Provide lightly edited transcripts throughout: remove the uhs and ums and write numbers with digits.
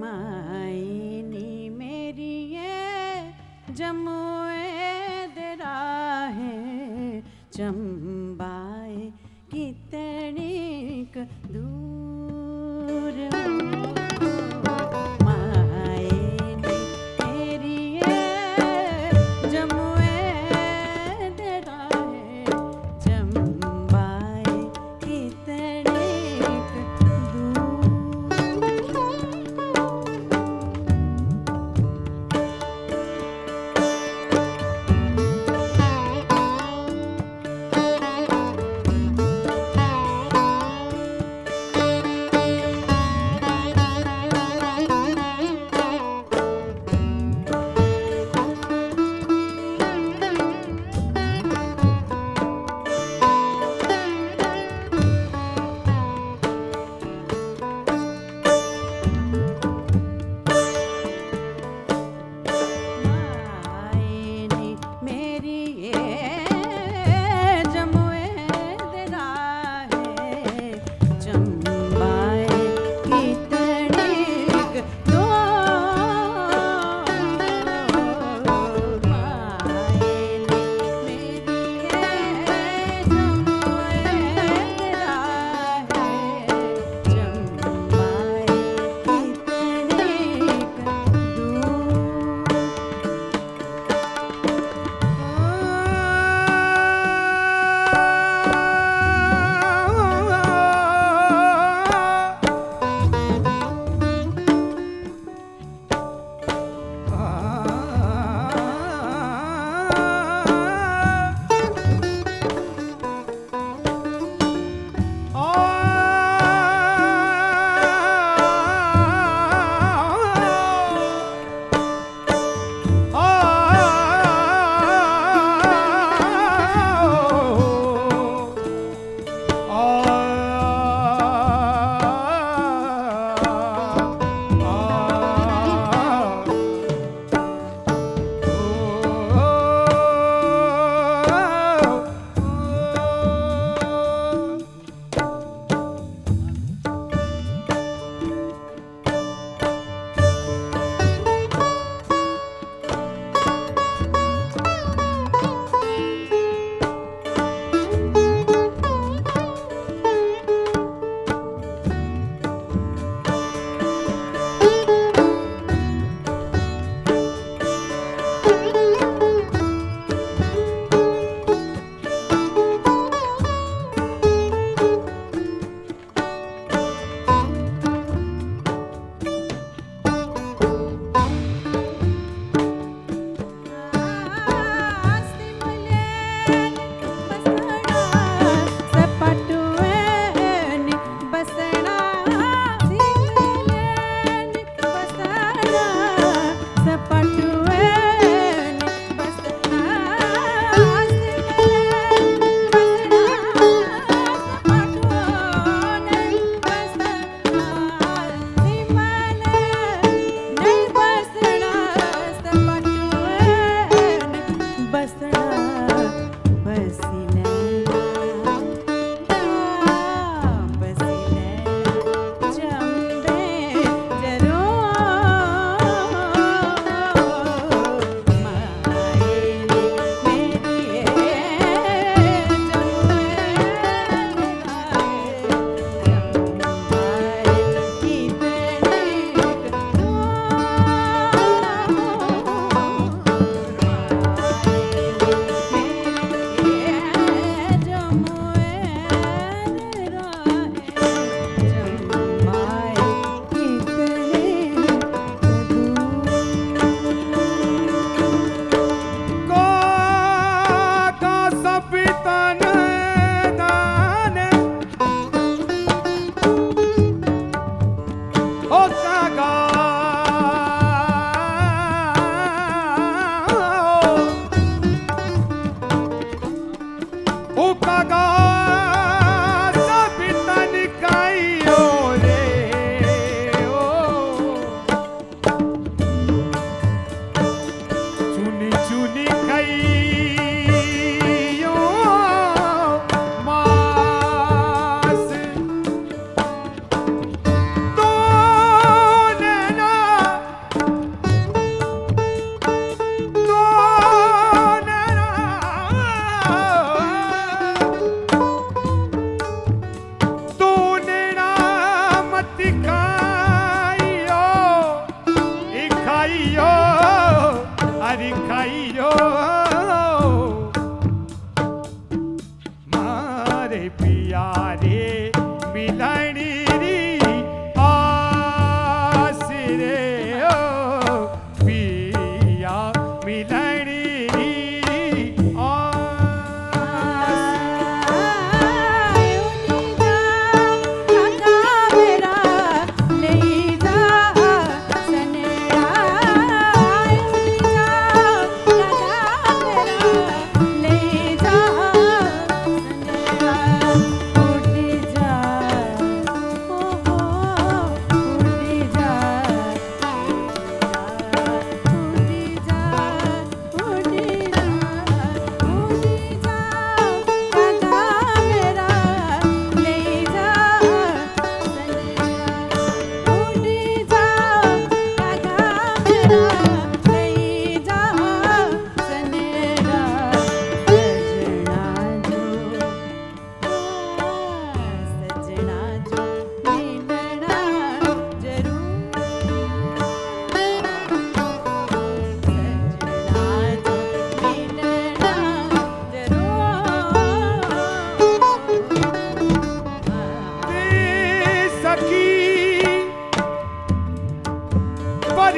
मायनी मेरी ये जमुए दरा है चंबाए कितनी दूर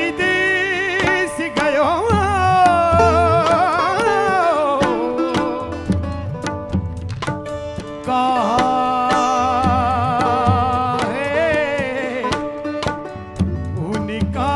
विदेश गयो कहाँ है उनका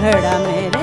खड़ा मेरे